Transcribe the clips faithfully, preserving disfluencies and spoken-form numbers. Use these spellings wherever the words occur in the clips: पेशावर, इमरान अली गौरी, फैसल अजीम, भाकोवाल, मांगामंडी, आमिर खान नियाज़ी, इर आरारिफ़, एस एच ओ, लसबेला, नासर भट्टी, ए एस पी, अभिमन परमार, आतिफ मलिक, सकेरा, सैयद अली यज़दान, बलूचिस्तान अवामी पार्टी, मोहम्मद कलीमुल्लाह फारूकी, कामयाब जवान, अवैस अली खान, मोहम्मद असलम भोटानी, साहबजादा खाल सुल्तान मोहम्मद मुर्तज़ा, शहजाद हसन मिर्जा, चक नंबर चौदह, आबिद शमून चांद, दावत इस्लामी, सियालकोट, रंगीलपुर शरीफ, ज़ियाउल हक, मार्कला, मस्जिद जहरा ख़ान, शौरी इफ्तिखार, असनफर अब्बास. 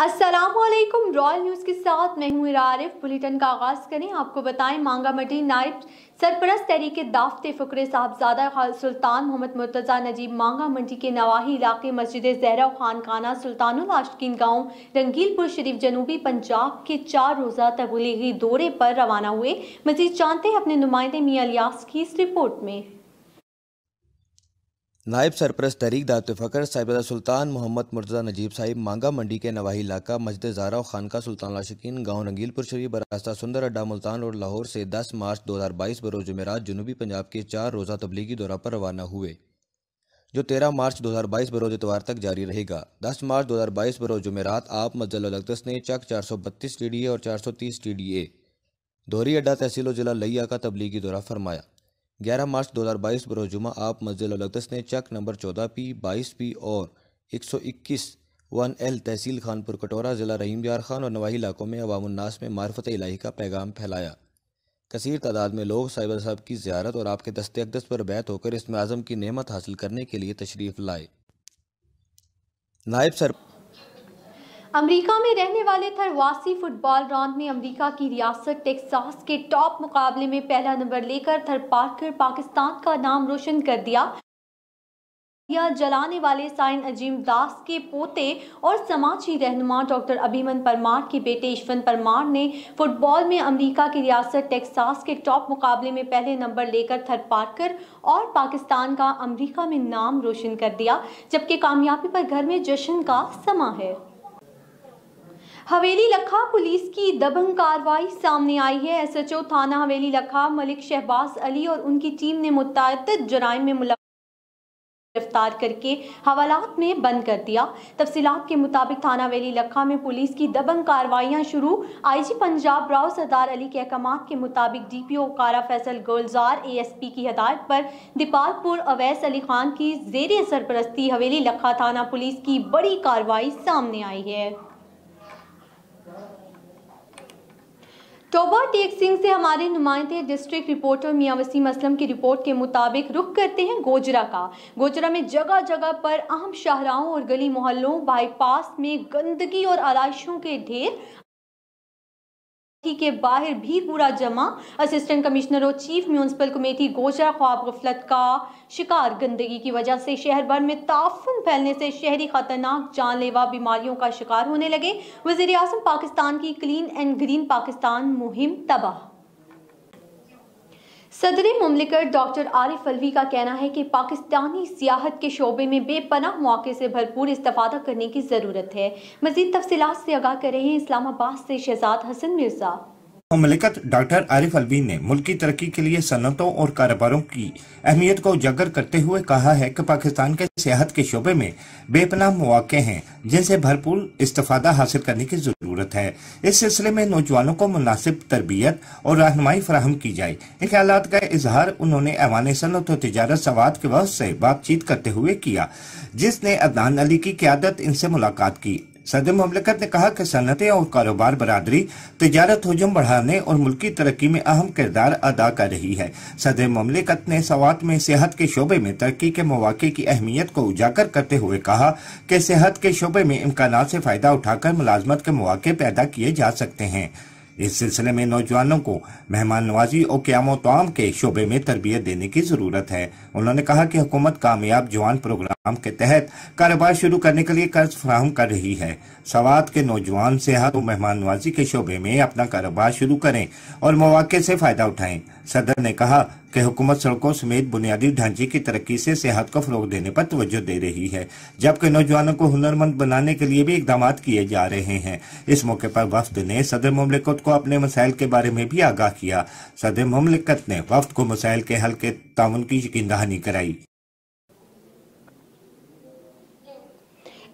अस्सलामुअलैकुम, royal news के साथ मैं हूँ इर आरारिफ़। बुलेटिन का आगाज़ करें। आपको बताएं, मांगामंडी नायब सरपरस्त तहरीके दाफ़ते फ़ुकरे साहबजादा खाल सुल्तान मोहम्मद मुर्तज़ा नजीब मांगामंडी के नवाही इलाके मस्जिद जहरा ख़ान खाना सुल्तानुल आशिकीन गाँव रंगीलपुर शरीफ जनूबी पंजाब के चार रोज़ा तबलीगी दौरे पर रवाना हुए। मज़ीद जानते हैं अपने नुमाइंदे मियाँ लिया की इस रिपोर्ट में। नायब सरपरस्त तहरीक दावत फ़कर साहिबजादा सुल्तान मोहम्मद मुर्तज़ा नजीब साहिब मांगा मंडी के नवाही इलाका मस्जिद ज़हरा ख़ान का सुल्तान लाशिकीन गाँव रंगीलपुर शरीफ बरास्ता सुंदर अड्डा मुल्तान और लाहौर से दस मार्च दो हज़ार बाईस बरोज़ जुमेरात जनूबी पंजाब के चार रोज़ा तबलीगी दौरा पर रवाना हुए, जो तेरह मार्च दो हज़ार बाईस बरोज़ इतवार तक जारी रहेगा। दस मार्च दो हज़ार बाईस बरोज़ जुमेरात आप मजल अक्तस ने चक चार सौ बत्तीस टी डी ए और चार सौ तीस टी डी ए दोहरी अड्डा तहसील ज़िला लिया का तबलीगी दौरा फरमाया। ग्यारह मार्च दो हज़ार बाईस बरोज़ जुमा आप मस्जिद लखा ने चक नंबर चौदह पी बाईस पी और एक सौ इक्कीस वन एल तहसील खानपुर कटोरा ज़िला रहीम यार खान और नवाही इलाकों में अवामुन्नास में मार्फत इलाही का पैगाम फैलाया। कसीर तादाद में लोग साहिब साहब की ज़ियारत और आपके दस्ते अक़दस पर बैत होकर इसमें आज़म की नेमत हासिल करने के लिए तशरीफ़ लाए। नायब सर अमेरिका में रहने वाले थरवासी फुटबॉल राउंड में अमेरिका की रियासत टेक्सास के टॉप मुकाबले में पहला नंबर लेकर थर पार्कर पाकिस्तान का नाम रोशन कर दिया। यह जलाने वाले साइन अजीम दास के पोते और समाजी रहनुमा डॉक्टर अभिमन परमार के बेटे ईश्वन परमार ने फुटबॉल में अमेरिका की रियासत टेक्सास के टॉप मुकाबले में पहले नंबर लेकर थर पार्कर और पाकिस्तान का अमेरिका में नाम रोशन कर दिया, जबकि कामयाबी पर घर में जश्न का समा है। हवेली लखा पुलिस की दबंग कार्रवाई सामने आई है। एस एच ओ थाना हवेली लखा मलिक शहबाज अली और उनकी टीम ने मुतअद्दिद जराइम में गिरफ्तार करके हवालात में बंद कर दिया। तफसीलात के मुताबिक थाना हवेली लखा में पुलिस की दबंग कार्रवाइयाँ शुरू। आई जी पंजाब राव सरदार अली के अहकाम के मुताबिक डी पी ओ कारा Faisal Gulzar ए एस पी की हदायत पर दीपालपुर अवैस अली खान की जेर सरपरस्ती हवेली लखा थाना पुलिस की बड़ी कार्रवाई सामने आई है। टोबा टेक सिंह से हमारे नुमाइंदे डिस्ट्रिक्ट रिपोर्टर मियाँ वसीम असलम की रिपोर्ट के मुताबिक रुख करते हैं गोजरा का। गोजरा में जगह जगह पर अहम शाहराहों और गली मोहल्लों बाईपास में गंदगी और आलाइशों के ढेर के बाहर भी पूरा जमा। असिस्टेंट कमिश्नर और चीफ म्यूनसिपल कमेटी गोजरा ख्वाब गफलत का शिकार। गंदगी की वजह से शहर भर में ताफन फैलने से शहरी खतरनाक जानलेवा बीमारियों का शिकार होने लगे। वज़ीर-ए-आज़म पाकिस्तान की क्लीन एंड ग्रीन पाकिस्तान मुहिम तबाह। सदर मुमलिकत डॉक्टर आरिफ अलवी का कहना है कि पाकिस्तानी सियाहत के शोबे में बेपनाह मौके से भरपूर इस्तेफादा करने की ज़रूरत है। मज़ीद तफसीलात से आगाह कर रहे हैं इस्लामाबाद से शहजाद हसन मिर्जा। मुमलिकत डॉक्टर आरिफ अलवी ने मुल्क की तरक्की के लिए सनतों और कारोबारों की अहमियत को उजागर करते हुए कहा है कि पाकिस्तान के सियाहत के शोबे में बेपनाह मौके हैं जिनसे भरपूर इस्तेफादा हासिल करने की ज़रूरत है। इस सिलसिले में नौजवानों को मुनासिब तरबियत और रहनुमाई फराहम की जाए। इन ख्यालात का इजहार उन्होंने ऐवान सनअत व तिजारत स्वात के वफ़द से बातचीत करते हुए किया, जिसने अदनान अली की क़यादत इनसे मुलाकात की। सदर मुमलिकत ने कहा कि सनअतें और कारोबार बरादरी तिजारत हजम बढ़ाने और मुल्की तरक्की में अहम किरदार अदा कर रही है। सदर मुमलिकत ने स्वात में सेहत के शोबे में तरक्की के मौके की अहमियत को उजागर करते हुए कहा कि सेहत के शोबे में इम्कानात से फ़ायदा उठाकर मुलाजमत के मौके पैदा किए जा सकते हैं। इस सिलसिले में नौजवानों को मेहमान नवाजी और क़याम तआम के शोबे में तरबियत देने की ज़रूरत है। उन्होंने कहा कि हुकूमत कामयाब जवान प्रोग्राम के तहत कारोबार शुरू करने के लिए कर्ज फराहम कर रही है। स्वात के नौजवान सेहत और मेहमान नवाजी के शोबे में अपना कारोबार शुरू करें और मौके से फ़ायदा उठाएं। सदर ने कहा कि हुकूमत सड़कों समेत बुनियादी ढांचे की तरक्की से सेहत को फ़रोग़ देने पर तवज्जो दे रही है, जबकि नौजवानों को हुनरमंद बनाने के लिए भी इकदाम किए जा रहे हैं। इस मौके पर वफ़द ने सदर मुमलिकत को अपने मसाइल के बारे में भी आगाह किया। सदर मुमलिकत ने वफ़द को मसाइल के हल के ताउन की यकीन दहानी कराई।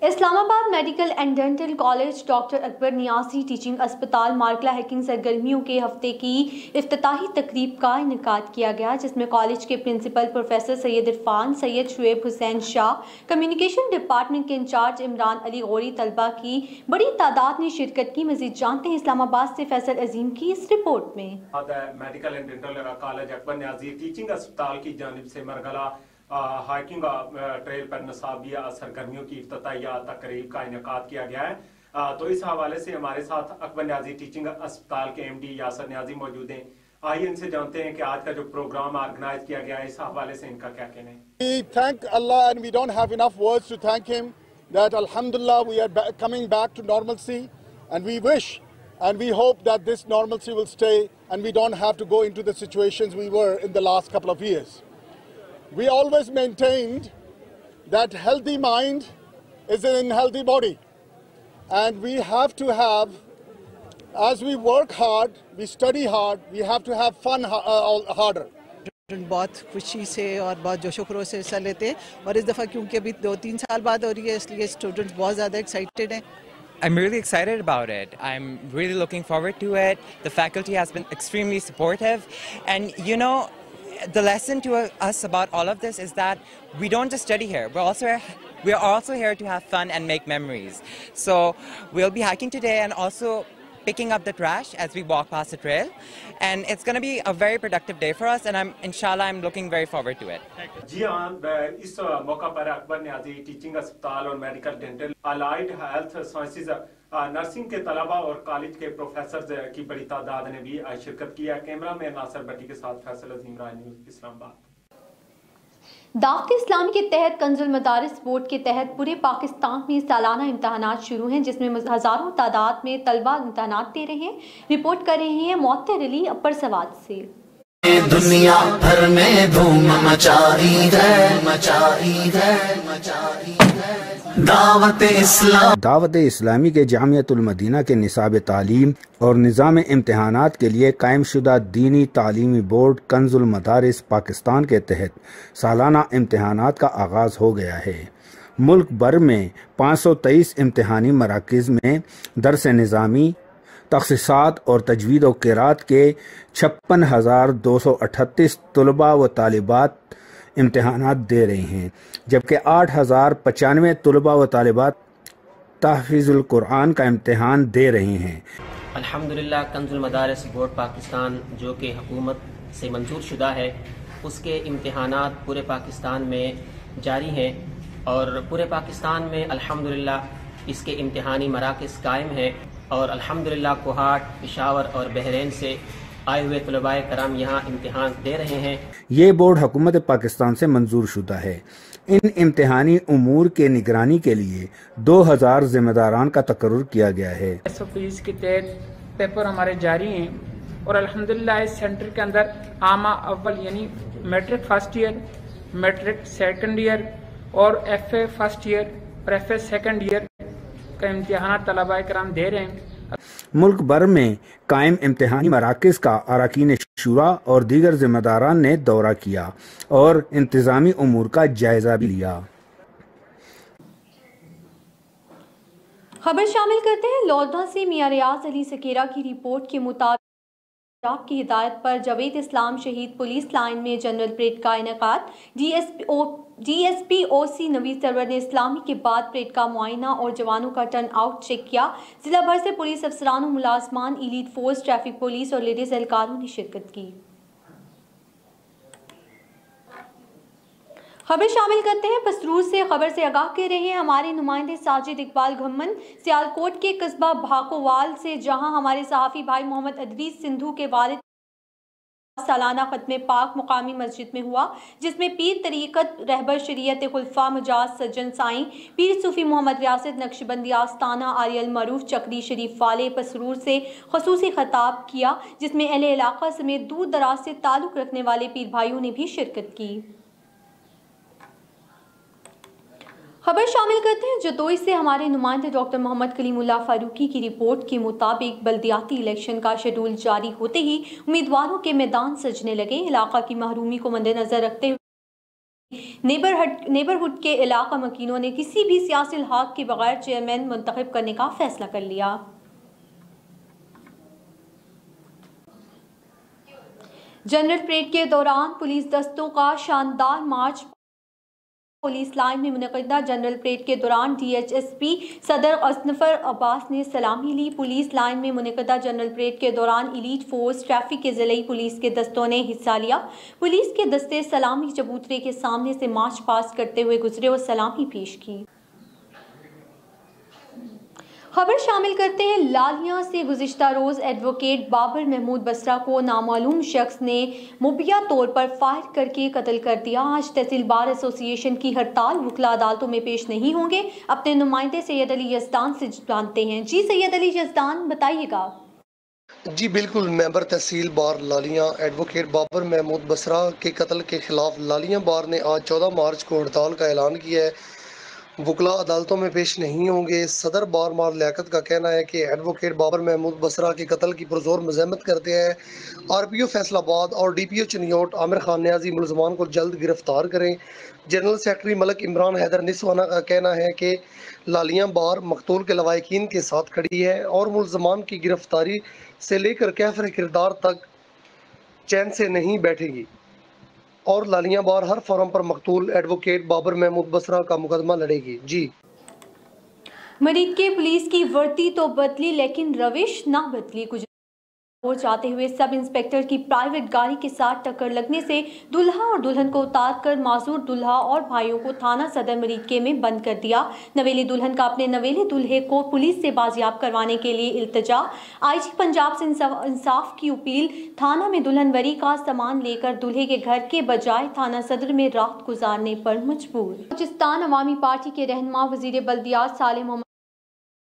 Islamabad medical and dental college doctor Akbar Niazi teaching अस्पताल मार्कला हैकिंग सरगर्मियों के हफ्ते की इफ्तिताही तकरीब का इनेकाद किया गया, जिसमें कॉलेज के principal professor Syed Irfan, Syed Shoaib Hussain Shah, communication department के इंचार्ज इमरान अली गौरी तलबा की बड़ी तादाद ने शिरकत की। मज़ीद जानते हैं इस्लामाबाद से फैसल अजीम की इस रिपोर्ट में। Medical and dental college Akbar Niazi teaching अस्पताल की जानिब से मार्कला हाइकिंग ट्रेल पर नसाबिया सरगर्मियों की इफ्तिताही तकरीब का इनेकाद किया गया है। तो इस हवाले से हमारे साथ अकबर नियाज़ी टीचिंग अस्पताल के एम डी यासिर नियाज़ी मौजूद हैं। आइए इनसे जानते हैं कि आज का जो प्रोग्राम ऑर्गेनाइज किया गया है इस हवाले से इनका क्या कहना है। We thank Allah and we don't have enough words to thank Him that Alhamdulillah we are back, coming back to normalcy, and we wish and we hope that this normalcy will stay and we don't have to go into the situations we were in the last couple of years. We always maintained that healthy mind is in healthy body, and we have to have, as we work hard, we study hard, we have to have fun uh, harder. बहुत खुशी से और बहुत जोशो खरोश से हिस्सा लेते हैं और इस दफ़ा क्योंकि अभी दो तीन साल बाद हो रही है इसलिए स्टूडेंट्स बहुत ज़्यादा एक्साइटेड हैं। I'm really excited about it. I'm really looking forward to it. The faculty has been extremely supportive, and you know, the lesson to us about all of this is that we don't just study here, we're also we are also here to have fun and make memories. So we'll be hiking today and also picking up the trash as we walk past the trail, and it's going to be a very productive day for us, and I'm inshallah I'm looking very forward to it. जी हाँ, इस मौका पर Akbar Niazi teaching अस्पताल और medical dental allied health sciences nursing के तलबा और college के प्रोफेसर की बड़ी तादाद ने भी शिरकत किया। कैमरा में नासर भट्टी के साथ फैसल अजीम, रॉयल्न्यूज़, इस्लामाबाद। दावत इस्लाम के तहत कंजुल मदारिस बोर्ड के तहत पूरे पाकिस्तान में सालाना इम्तहानात शुरू हैं, जिसमें हज़ारों तादाद में तलबा इम्तहानात दे रहे हैं। रिपोर्ट कर रहे हैं मुअत्तर अली अपर सवाद से। दुनिया भर में धूम मचाई है, मचाई है, मचाई है। दावत इस्लाम दावत इस्लामी के जामियातुल मदीना के निसाब तालीम और निज़ाम इम्तहानात के लिए कायम शुदा दीनी तालीमी बोर्ड कंजुल मदारिस पाकिस्तान के तहत सालाना इम्तहानात का आगाज़ हो गया है। मुल्क भर में पाँच सौ तेईस इम्तहानी मराकज़ में दरस निज़ामी, तख़सीसात और तजवीद व क़िरात के छप्पन हज़ार दो सौ अठतीस तलबा व तालिबात इम्तहानात दे रहे हैं, जबकि आठ हज़ार पचानवे तलबा व तालिबात तहफ़ीज़ुल कुरान का इम्तहान दे रहे हैं। अल्हम्दुलिल्लाह कंजुल मदारिस बोर्ड पाकिस्तान जो कि हुकूमत से मंजूर शुदा है, उसके इम्तहानात पूरे पाकिस्तान में जारी हैं और पूरे पाकिस्तान में अल्हम्दुलिल्लाह इसके इम्तहानी मराकज़ कायम हैं और अल्हम्दुलिल्लाह कोहाट, पेशावर और बहरीन से आए हुए तलबाए कराम यहाँ इम्तहान दे रहे हैं। ये बोर्ड हुकूमत पाकिस्तान से मंजूर शुदा है। इन इम्तहानी उमूर के निगरानी के लिए दो हज़ार जिम्मेदारान का तकर्रुर किया गया है। फीस के तहत पेपर हमारे जारी हैं और अल्हम्दुलिल्लाह इस सेंटर के अंदर आमा अव्वल यानी matric first year, matric second year और एफ ए फर्स्ट ईयर और एफ ए सेकेंड ईयर का इम्तहान तलबा कराम दे रहे हैं। मुल्क भर में कायम इम्तहानी मराकज़ का अरकान शूरा और दीगर जिम्मेदारान ने दौरा किया और इंतजामी उमूर का जायजा भी लिया। खबर शामिल करते हैं लौदा से। मियाँ लिया सकेरा की रिपोर्ट के मुताबिक आप की हिदायत पर जावेद इस्लाम शहीद पुलिस लाइन में जनरल परेड का इनेकाद। D S P O D S P O C Naveed Sarwar ने इस्लामी के बाद परेड का मुआयना और जवानों का टर्न आउट चेक किया। जिला भर से पुलिस अफसरान, मुलाजमान, इलीट फोर्स, ट्रैफिक पुलिस और लेडीज एहलकारों ने शिरकत की। खबर शामिल करते हैं पसरूर से। खबर से आगाह कर रहे हैं हमारे नुमाइंदे साजिद इकबाल घमन। सियालकोट के कस्बा भाकोवाल से जहां हमारे सहाफ़ी भाई मोहम्मद अदरीस सिंधु के वालिद सालाना खत्मे पाक मुकामी मस्जिद में हुआ, जिसमें पीर तरीक़त रहबर शरीयत खुलफा मजाज सज्जन साईं पीर सूफ़ी मोहम्मद रियासत नक्शबंदी आस्ताना आरियल मरूफ चकरी शरीफ वाले पसरूर से खसूसी खिताब किया, जिसमें अहले इलाका समेत दूर दराज से ताल्लुक़ रखने वाले पीर भाइयों ने भी शिरकत की। खबर शामिल करते हैं जतोई से। हमारे नुमाइंदे डॉक्टर मोहम्मद कलीमुल्लाह फारूकी की रिपोर्ट के मुताबिक बल्दियाती इलेक्शन का शेड्यूल जारी होते ही उम्मीदवारों के मैदान सजने लगे। इलाका की महरूमी को मद्देनजर रखते हुए नेबरहुड नेबरहुड के इलाका मकीनों ने किसी भी सियासी इल्हाक के बगैर चेयरमैन मुंतखब करने का फैसला कर लिया। जनरल परेड के दौरान पुलिस दस्तों का शानदार मार्च पुलिस लाइन में मुनक़िदा। जनरल परेड के दौरान डीएचएसपी सदर असनफर अब्बास ने सलामी ली। पुलिस लाइन में मुनक़िदा जनरल परेड के दौरान इलीट फोर्स, ट्रैफिक के ज़िले पुलिस के दस्तों ने हिस्सा लिया। पुलिस के दस्ते सलामी चबूतरे के सामने से मार्च पास करते हुए गुजरे और सलामी पेश की। खबर शामिल करते हैं लालिया से। गुज़िश्ता रोज़ एडवोकेट बाबर महमूद बसरा को नामालूम शख्स ने मुबैया तौर पर फायर करके कत्ल कर दिया। आज तहसील बार एसोसिएशन की हड़ताल, वुकला अदालतों में पेश नहीं होंगे। अपने नुमाइंदे सैयद अली यज़दान से जानते हैं। जी सैयद अली यज़दान बताइएगा। जी बिल्कुल, मेंबर तहसील बार लालिया एडवोकेट बाबर महमूद बसरा के कत्ल के खिलाफ लालिया बार ने आज चौदह मार्च को हड़ताल का ऐलान किया है। वकला अदालतों में पेश नहीं होंगे। सदर बार मार लियाकत का कहना है कि एडवोकेट बाबर महमूद बसरा के कत्ल की पुरजोर मज़म्मत करते हैं। आर पी ओ फैसलाबाद और D P O Chiniot आमिर खान नियाज़ी मुलजमान को जल्द गिरफ्तार करें। जनरल सेक्रेटरी मलक इमरान हैदर निस्वाना का कहना है कि लालिया बार मकतूल के लवाकिन के साथ खड़ी है और मुलजमान की गिरफ्तारी से लेकर कैफर किरदार तक चैन से नहीं बैठेगी और लालिया बार हर फॉरम पर मकतूल एडवोकेट बाबर महमूद बसरा का मुकदमा लड़ेगी। जी मरीज के पुलिस की वर्दी तो बदली लेकिन रविश ना बदली। कुछ और जाते हुए सब इंस्पेक्टर की प्राइवेट गाड़ी के साथ टक्कर लगने से दुल्हा और दुल्हन को उतार कर माजूर दुल्हा और भाइयों को थाना सदर मरीके में बंद कर दिया। नवेली दुल्हन का अपने नवेले दुल्हे को पुलिस से बाजियाब करवाने के लिए इल्तजा। आईजी पंजाब से इंसाफ की अपील। थाना में दुल्हनवरी का सामान लेकर दूल्हे के घर के बजाय थाना सदर में रात गुजारने पर मजबूर। बलूचिस्तान अवामी पार्टी के रहनुमा वजीर बल्दियात साले मोहम्मद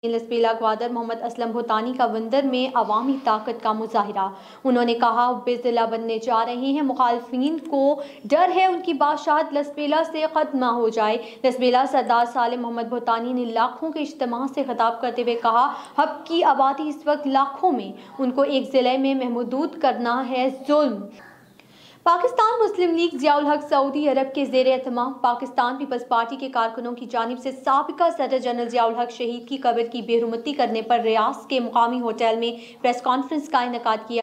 लसबेला ग्वादर मोहम्मद असलम भोटानी का बंदर में अवामी ताकत का मुजाहिरा। उन्होंने कहा बेजिला बनने जा रहे हैं, मुखालफिन को डर है उनकी बादशाहत लसबेला से खत्म हो जाए। लसबेला सरदार साले मोहम्मद भोटानी ने लाखों के इज्तिमा से खिताब करते हुए कहा हब की आबादी इस वक्त लाखों में, उनको एक ज़िले में महदूद करना है जुल्म। पाकिस्तान मुस्लिम लीग ज़ियाउल हक सऊदी अरब के ज़ेर एहतमाम। पाकिस्तान पीपल्स पार्टी के कारकुनों की जानिब से साबिका सदर जनरल ज़ियाउल हक शहीद की कब्र की बेहरमती करने पर रियास के मुकामी होटल में प्रेस कॉन्फ्रेंस का इनेकाद किया।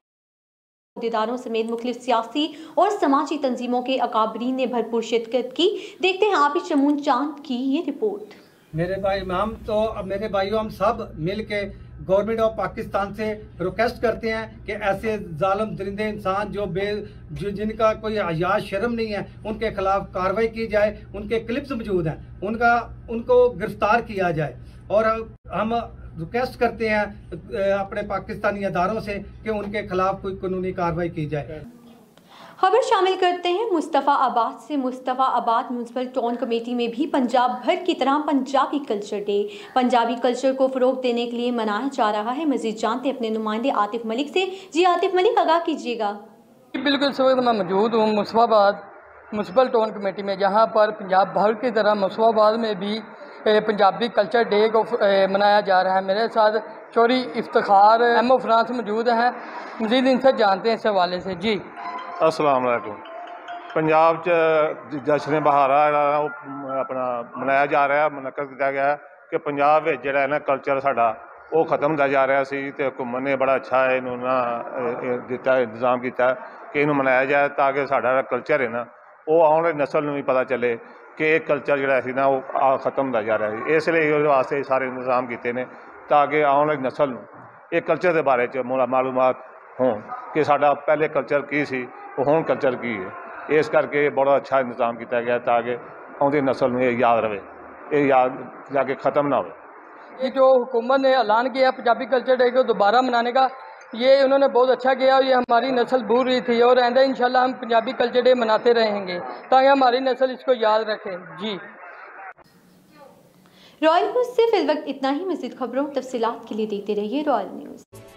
अहदेदारों समेत मुख्तलिफ सियासी और समाजी तंजीमों के अकाबरीन ने भरपूर शिरकत की। देखते हैं आबिद शमून चांद की ये रिपोर्ट। मेरे भाई हम तो मेरे भाइयों हम सब मिल के गवर्नमेंट ऑफ पाकिस्तान से रिक्वेस्ट करते हैं कि ऐसे जालिम दरिंदे इंसान जो बे जो जिनका कोई हया शर्म नहीं है उनके खिलाफ कार्रवाई की जाए। उनके क्लिप्स मौजूद हैं, उनका उनको गिरफ्तार किया जाए। और हम रिक्वेस्ट करते हैं अपने पाकिस्तानी अदारों से कि उनके खिलाफ कोई कानूनी कार्रवाई की जाए। खबर शामिल करते हैं मुस्तफ़ा आबाद से। मुस्तफ़ा आबाद म्यूनसिपल टाउन कमेटी में भी पंजाब भर की तरह Punjabi culture day Punjabi culture को फ़रोग देने के लिए मनाया जा रहा है। मज़ीद जानते अपने नुमाइंदे आतिफ मलिक से। जी आतिफ मलिक आगाह कीजिएगा। बिल्कुल, इस वक्त मैं मौजूद हूँ मुस्तफ़ा आबाद म्यूनसिपल टाउन कमेटी में, जहाँ पर पंजाब भर की तरह मुस्तफ़ा आबाद में भी पंजाबी कल्चर डे को मनाया जा रहा है। मेरे साथ शौरी इफ्तिखार M O France मौजूद हैं, मज़ीद इनसे जानते हैं इस हवाले से। जी अस्सलाम वालेकुम। पंजाब च जश्न बहारा अपना मनाया जा रहा है, मुनक्कद किया गया है कि पंजाब जिहड़ा ना कल्चर साडा वो खत्म होता जा रहा सी ते हुकूमत ने बड़ा अच्छा इनू ना दिता इंतजाम किया कि इनू मनाया जाए ताकि साडा कल्चर है ना वो आने वाली नस्ल नूं भी पता चले कि यह कल्चर जिहड़ा सी ना वो खत्म होता जा रहा है। इसलिए वास्ते सारे इंतजाम किए हैं ताकि आने वाली नस्ल नूं कल्चर के बारे मालूमात हों कि साडा पहले कल्चर की सी होम कल्चर की है। इस करके बड़ा अच्छा इंतजाम किया गया ताकि आउंदी नस्ल में याद रहे, ये याद जाके ख़त्म ना हो। ये जो हुकूमत ने ऐलान किया पंजाबी कल्चर डे को दोबारा मनाने का, ये उन्होंने बहुत अच्छा किया। ये हमारी नस्ल भूल रही थी और आइंदा इंशाल्लाह हम पंजाबी कल्चर डे मनाते रहेंगे ताकि हमारी नस्ल इसको याद रखे। जी रॉयल न्यूज़ से फिलवक्त इतना ही। मज़ीद खबरों तफसीलात के लिए देखते रहिए रॉयल न्यूज़।